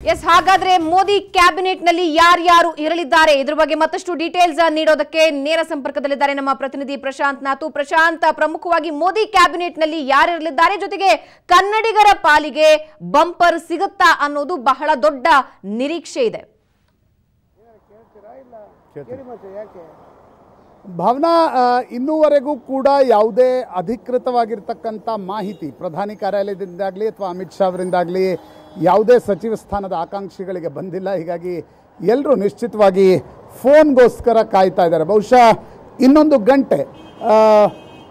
Yes, Hagadre Modi cabinet Nali Yaru Irilidare, Idrubagamatashtu details are Nido the K, Nera Samperkadarinama Pratinidi, Prashant Natu, Prashanta, Pramukwagi, Modi cabinet Nali Yarilidare Jotige, Kannadigar Palige, Bumper Sigata, Anodu, Bahala Dodda, Nirikshede Bhavna Inuvaregu Kuda Yaude Adhikritavagirtakanta Mahiti, Pradhani Karalidagli, Amit Shah Vrindagli. ಯಾವುದೇ ಸಚಿವ ಸ್ಥಾನದ ಆಕಾಂಕ್ಷಿಗಳಿಗೆ ಬಂದಿಲ್ಲ ಹೀಗಾಗಿ ಎಲ್ಲರೂ ನಿಶ್ಚಿತವಾಗಿ phone ಗೋಸ್ಕರ ಕಾಯ್ತಾ ಇದ್ದಾರೆ ಬಹುಶಃ ಇನ್ನೊಂದು ಗಂಟೆ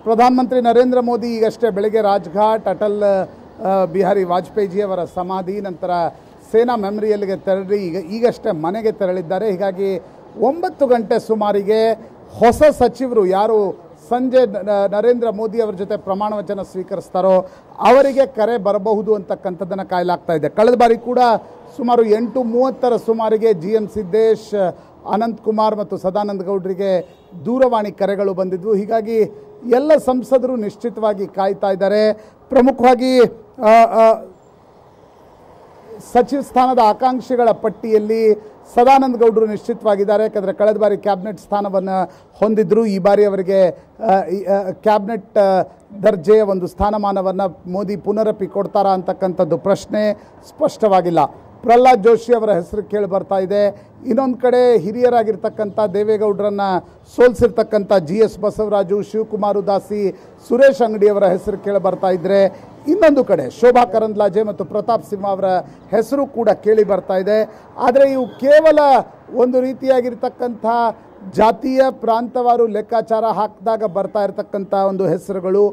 ಪ್ರಧಾನಮಂತ್ರಿ ನರೇಂದ್ರ ಮೋದಿ ಈಗಷ್ಟೇ ಬೆಳಗ್ಗೆ ರಾಜಘಾಟ್ ಅಟಲ್ ಬಿಹಾರಿ ವಾಜಪೇಯಿ ಅವರ ಸಮಾಧಿ ನಂತರ ಸೇನಾ ಮೆಮೋರಿಯಲ್ಗೆ ತೆರಳಿ ಈಗಷ್ಟೇ ಮನೆಗೆ ತೆರಳಿದ್ದಾರೆ ಹೀಗಾಗಿ 9 ಗಂಟೆ ಸುಮಾರಿಗೆ ಹೊಸ ಸಚಿವರು ಯಾರು ಸಂಜೆ ನರೇಂದ್ರ ಮೋದಿ ಅವರ ಜೊತೆ ಪ್ರಮಾಣ ವಚನ ಸ್ವೀಕರಿಸುತ್ತಾರೋ ಅವರಿಗೆ ಕರೆ ಬರಬಹುದು ಅಂತಕ್ಕಂತದನ್ನ ಕಾಯಲಾಗ್ತಾ ಇದೆ ಕಳೆದ ಬಾರಿ ಕೂಡ ಸುಮಾರು 8:30 ರ ಸುಮಾರಿಗೆ ಜಿಎಂ ಸಿದ್ದೇಶ್ ಅನಂತ್ ಕುಮಾರ್ ಮತ್ತು ಸದಾನಂದ ಗೌಡರಿಗೆ ದೂರವಾಣಿ ಕರೆಗಳು ಬಂದಿದ್ವು ಹೀಗಾಗಿ ಎಲ್ಲ ಸಂಸದರು ನಿಶ್ಚಿತವಾಗಿ ಕಾಯ್ತಾ ಇದ್ದಾರೆ ಪ್ರಮುಖವಾಗಿ ಸಚಿವ ಸ್ಥಾನದ ಆಕಾಂಕ್ಷಿಗಳ ಪಟ್ಟಿಯಲ್ಲಿ ಸದಾನಂದ ಗೌಡರು ನಿಶ್ಚಿತವಾಗಿದ್ದಾರೆ ಯಾಕಂದ್ರೆ ಕಳೆದ ಬಾರಿ ಕ್ಯಾಬಿನೆಟ್ ಸ್ಥಾನವನ್ನು ಹೊಂದಿದ್ರು ಈ ಬಾರಿ ಅವರಿಗೆ ಕ್ಯಾಬಿನೆಟ್ ದರ್ಜೆಯ ಒಂದು ಸ್ಥಾನಮಾನವನ್ನು ಮೋದಿ ಪುನರಪಿ ಕೊಡ್ತಾರಾ ಅಂತಕ್ಕಂತದ್ದು ಪ್ರಶ್ನೆ ಸ್ಪಷ್ಟವಾಗಿಲ್ಲ ಪ್ರಲ್ಹಾದ್ ಜೋಶಿ ಅವರ ಹೆಸರು ಕೇಳಿ ಬರ್ತಾ ಇದೆ ಇನ್ನೊಂದು ಕಡೆ ಹಿರಿಯರಾಗಿರ್ತಕ್ಕಂತ ದೇವೇಗೌಡರನ್ನ ಸೋಲಿಸಿರ್ತಕ್ಕಂತ ಜಿಎಸ್ ಬಸವರಾಜು ಶಿವಕುಮಾರ್ ಉದಾಸಿ ಸುರೇಶ್ ಅಂಗಡಿ ಅವರ ಹೆಸರು ಕೇಳಿ ಬರ್ತಾ ಇದ್ದರೆ ಇನ್ನೊಂದು ಕಡೆ ಶೋಭಾ ಕರಂದ್ಲಾಜೆ ಮತ್ತು ಪ್ರತಾಪ್ ಸಿಂಹ ಅವರ ಹೆಸರು ಕೂಡ ಕೇಳಿ ಬರ್ತಾ ಇದೆ ಆದರೆ ಇವು ಕೇವಲ ಒಂದು ರೀತಿಯಾಗಿರ್ತಕ್ಕಂತ ಜಾತಿಯ ಪ್ರಾಂತವಾರು ಲೆಕ್ಕಾಚಾರ ಹಾಕಿದಾಗ ಬರ್ತಾ ಇರತಕ್ಕಂತ ಒಂದು ಹೆಸರುಗಳು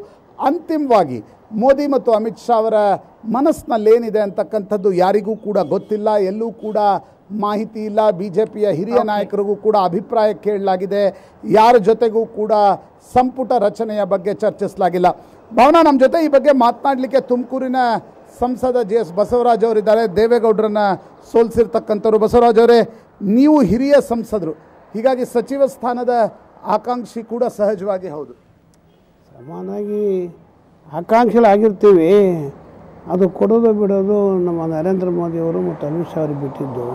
ಅಂತಿಮವಾಗಿ ಮೋದಿ ಮತ್ತು ಅಮಿತ್ ಶಾ ಅವರ ಮನಸ್ಸಿನಲ್ಲಿ ಏನಿದೆ ಅಂತಕ್ಕಂತದ್ದು ಯಾರಿಗೂ ಕೂಡ ಗೊತ್ತಿಲ್ಲ ಎಲ್ಲೂ ಕೂಡ ಮಾಹಿತಿ ಇಲ್ಲ ಬಿಜೆಪಿಯ ಹಿರಿಯ ನಾಯಕರಿಗೂ ಕೂಡ ಅಭಿಪ್ರಾಯ ಕೇಳಲಾಗಿದೆ ಯಾರ ಜೊತೆಗೂ ಕೂಡ ಸಂಪುಟ ರಚನೆಯ ಬಗ್ಗೆ ಚರ್ಚಿಸಲಾಗಿಲ್ಲ ಭಾವನಾ ನಮ್ಮ ಜೊತೆ ಈ ಬಗ್ಗೆ ಮಾತನಾಡಲಿಕ್ಕೆ ತುಮಕೂರಿನ ಸಂಸದ ಜಿಎಸ್ ಬಸವರಾಜ್ ಅವರು ಇದ್ದಾರೆ ದೇವೇಗೌಡರನ್ನ ಸೋಲಿಸಿರ್ತಕ್ಕಂಥವ್ರು ಬಸವರಾಜ್ ಅವರೇ ನೀವು ಹಿರಿಯ ಸಂಸದರು ಹೀಗಾಗಿ ಸಚಿವ ಸ್ಥಾನದ ಆಕಾಂಕ್ಷಿ ಕೂಡ ಸಹಜವಾಗಿ ಹೌದು ಸಮಾನಾಗಿ ಆಕಾಂಕ್ಷಿಗಳಾಗಿರ್ತೀವಿ ಅದು ಕೊಡೋದು ಬಿಡೋದು ನಮ್ಮ ನರೇಂದ್ರ ಮೋದಿಯವರು ಮತ್ತು ಅಮಿತ್ ಶಾ ಅವರು ಬಿಟ್ಟಿದ್ದು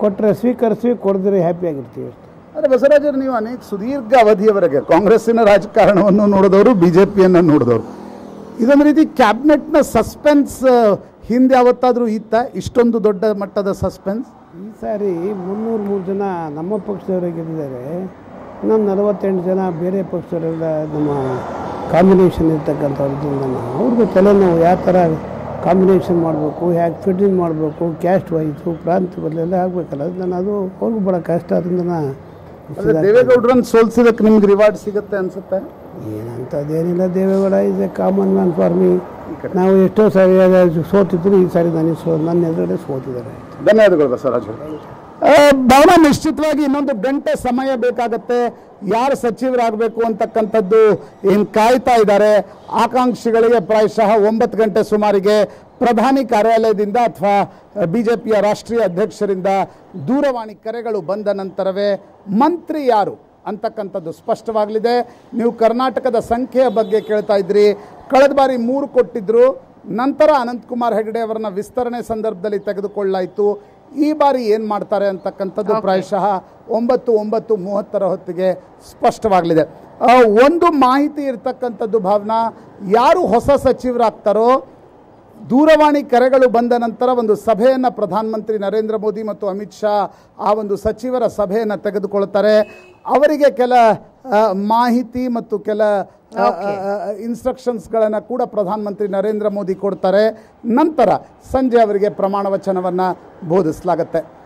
ಕೊಟ್ಟರೆ ಸ್ವೀಕರಿಸಿ ಕೊಡದ್ರೆ ಹ್ಯಾಪಿಯಾಗಿರ್ತೀವಿ ಆದರೆ ಬಸವರಾಜರು ನೀವು ಅನೇಕ ಸುದೀರ್ಘ ಅವಧಿಯವರೆಗೆ ಕಾಂಗ್ರೆಸ್ಸಿನ ರಾಜಕಾರಣವನ್ನು ನೋಡಿದವರು ಬಿ ಜೆ ಪಿಯನ್ನು ನೋಡಿದವರು ಇದೊಂದು ರೀತಿ ಕ್ಯಾಬಿನೆಟ್ನ ಸಸ್ಪೆನ್ಸ್ ಹಿಂದೆ ಯಾವತ್ತಾದರೂ ಇತ್ತ ಇಷ್ಟೊಂದು ದೊಡ್ಡ ಮಟ್ಟದ ಸಸ್ಪೆನ್ಸ್ ಈ ಸಾರಿ 303 ಜನ ನಮ್ಮ ಪಕ್ಷದವರಾಗಿದ್ದಾರೆ ಇನ್ನೊಂದು 48 ಜನ ಬೇರೆ ಪಕ್ಷದವರೆಲ್ಲ ನಮ್ಮ ಕಾಂಬಿನೇಷನ್ ಇರ್ತಕ್ಕಂಥದ್ದು ನಮ್ಮ ಅವ್ರಿಗೆ ತಲೆನೋವು ಯಾವ ಥರ ಕಾಂಬಿನೇಷನ್ ಮಾಡಬೇಕು ಹೇಗೆ ಫಿಟ್ಟಿಂಗ್ ಮಾಡಬೇಕು ಕ್ಯಾಸ್ಟ್ ವೈಸು ಪ್ರಾಂತ ಬದಲೆಲ್ಲ ಆಗಬೇಕಲ್ಲ ನಾನು ಅದು ಅವ್ರಿಗೂ ಭಾಳ ಕಷ್ಟ ಅದರಿಂದ ದೇವೇಗೌಡರನ್ನು ಸೋಲಿಸಿದಕ್ಕೆ ನಿಮ್ಗೆ ರಿವಾರ್ಡ್ ಸಿಗುತ್ತೆ ಅನಿಸುತ್ತೆ ಏನಂಥದ್ದೇನಿಲ್ಲ Deve Gowda is a common man for me ನಾವು ಎಷ್ಟೋ ಸಾರಿ ಸೋತಿದ್ರು ಈ ಸಾರಿ ನನ್ನ ಎದುರುಗಡೆ ಸೋತಿದ್ದಾರೆ ಧನ್ಯವಾದಗಳು ಬಸವರಾಜ್ ಭಾವನಾ ನಿಶ್ಚಿತವಾಗಿ ಇನ್ನೊಂದು ಗಂಟೆ ಸಮಯ ಬೇಕಾಗತ್ತೆ ಯಾರು ಸಚಿವರಾಗಬೇಕು ಅಂತಕ್ಕಂಥದ್ದು ಏನು ಕಾಯ್ತಾ ಇದ್ದಾರೆ ಆಕಾಂಕ್ಷಿಗಳಿಗೆ ಪ್ರಾಯಶಃ 9 ಗಂಟೆ ಸುಮಾರಿಗೆ ಪ್ರಧಾನಿ ಕಾರ್ಯಾಲಯದಿಂದ ಅಥವಾ ಬಿಜೆಪಿಯ ರಾಷ್ಟ್ರೀಯ ಅಧ್ಯಕ್ಷರಿಂದ ದೂರವಾಣಿ ಕರೆಗಳು ಬಂದ ನಂತರವೇ ಮಂತ್ರಿ ಯಾರು ಅಂತಕ್ಕಂಥದ್ದು ಸ್ಪಷ್ಟವಾಗಲಿದೆ ನೀವು ಕರ್ನಾಟಕದ ಸಂಖ್ಯೆಯ ಬಗ್ಗೆ ಕೇಳ್ತಾ ಇದ್ರಿ ಕಳೆದ ಬಾರಿ 3 ಕೊಟ್ಟಿದ್ರು ನಂತರ ಅನಂತ್ ಕುಮಾರ್ ಹೆಗಡೆ ಅವರನ್ನ ವಿಸ್ತರಣೆ ಸಂದರ್ಭದಲ್ಲಿ ತೆಗೆದುಕೊಳ್ಳಲಾಯಿತು ಈ ಬಾರಿ ಏನು ಮಾಡ್ತಾರೆ ಅಂತಕ್ಕಂಥದ್ದು ಪ್ರಾಯಶಃ 9:30 ಹೊತ್ತಿಗೆ ಸ್ಪಷ್ಟವಾಗಲಿದೆ ಒಂದು ಮಾಹಿತಿ ಇರತಕ್ಕಂಥದ್ದು ಭಾವನಾ ಯಾರು ಹೊಸ ಸಚಿವರಾಗ್ತಾರೋ ದೂರವಾಣಿ ಕರೆಗಳು ಬಂದ ನಂತರ ಒಂದು ಸಭೆಯನ್ನು ಪ್ರಧಾನಮಂತ್ರಿ ನರೇಂದ್ರ ಮೋದಿ ಮತ್ತು ಅಮಿತ್ ಶಾ ಆ ಒಂದು ಸಚಿವರ ಸಭೆಯನ್ನು ತೆಗೆದುಕೊಳ್ಳುತ್ತಾರೆ ಅವರಿಗೆ ಕೆಲ ಮಾಹಿತಿ ಮತ್ತು ಕೆಲ ಇನ್ಸ್ಟ್ರಕ್ಷನ್ಸ್ಗಳನ್ನು ಕೂಡ ಪ್ರಧಾನಮಂತ್ರಿ ನರೇಂದ್ರ ಮೋದಿ ಕೊಡ್ತಾರೆ ನಂತರ ಸಂಜೆ ಅವರಿಗೆ ಪ್ರಮಾಣ ವಚನವನ್ನು ಬೋಧಿಸಲಾಗುತ್ತೆ